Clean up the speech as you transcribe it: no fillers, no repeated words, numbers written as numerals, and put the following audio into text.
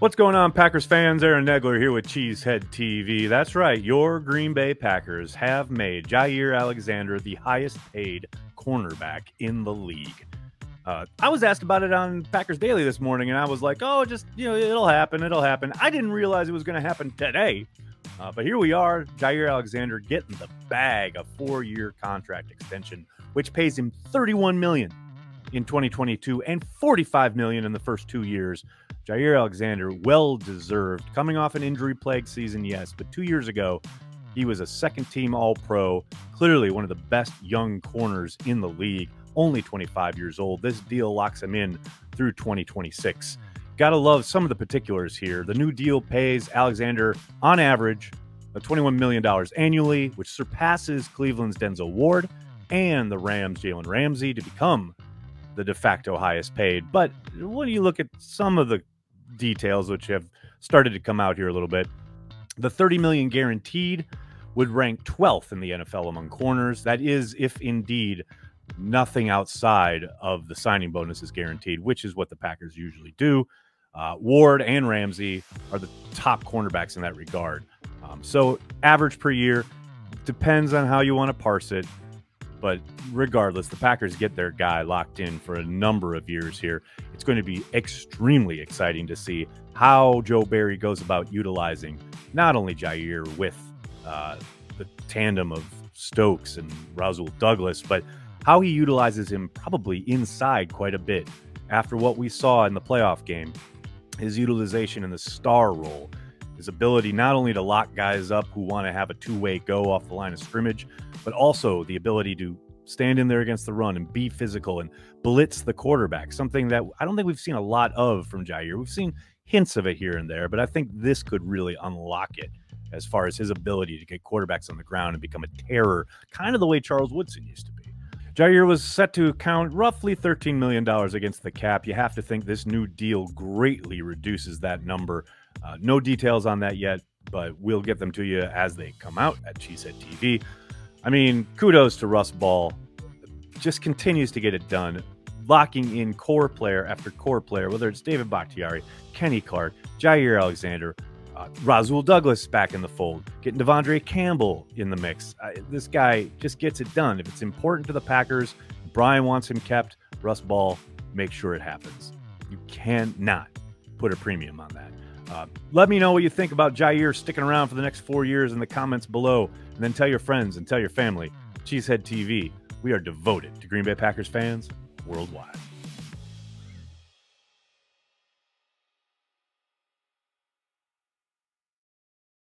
What's going on, Packers fans? Aaron Negler here with Cheesehead TV. That's right, your Green Bay Packers have made Jaire Alexander the highest-paid cornerback in the league. I was asked about it on Packers Daily this morning, and I was like, oh, just, you know, it'll happen, it'll happen. I didn't realize it was going to happen today, but here we are, Jaire Alexander getting the bag, a four-year contract extension, which pays him $31 million in 2022 and $45 million in the first 2 years. Jaire Alexander, well-deserved, coming off an injury-plagued season, yes, but 2 years ago, he was a second-team All-Pro, clearly one of the best young corners in the league, only 25 years old. This deal locks him in through 2026. Gotta love some of the particulars here. The new deal pays Alexander, on average, $21 million annually, which surpasses Cleveland's Denzel Ward and the Rams' Jalen Ramsey to become the de facto highest-paid. But when you look at some of the details, which have started to come out here a little bit, the $30 million guaranteed would rank 12th in the NFL among corners. That is, if indeed nothing outside of the signing bonus is guaranteed, which is what the Packers usually do. Ward and Ramsey are the top cornerbacks in that regard. So average per year depends on how you want to parse it. But regardless, the Packers get their guy locked in for a number of years here. It's going to be extremely exciting to see how Joe Barry goes about utilizing not only Jaire with the tandem of Stokes and Rasul Douglas, but how he utilizes him probably inside quite a bit. After what we saw in the playoff game, his utilization in the star role, his ability not only to lock guys up who want to have a two-way go off the line of scrimmage, but also the ability to stand in there against the run and be physical and blitz the quarterback, something that I don't think we've seen a lot of from Jaire. We've seen hints of it here and there, but I think this could really unlock it as far as his ability to get quarterbacks on the ground and become a terror, kind of the way Charles Woodson used to be. Jaire was set to count roughly $13 million against the cap. You have to think this new deal greatly reduces that number. No details on that yet, but we'll get them to you as they come out at Cheesehead TV. I mean, kudos to Russ Ball. Just continues to get it done, locking in core player after core player, whether it's David Bakhtiari, Kenny Clark, Jaire Alexander, Rasul Douglas back in the fold, getting Devondre Campbell in the mix. This guy just gets it done. If it's important to the Packers, Brian wants him kept, Russ Ball makes sure it happens. You cannot put a premium on that. Let me know what you think about Jaire sticking around for the next 4 years in the comments below, and then tell your friends and tell your family. Cheesehead TV, we are devoted to Green Bay Packers fans worldwide.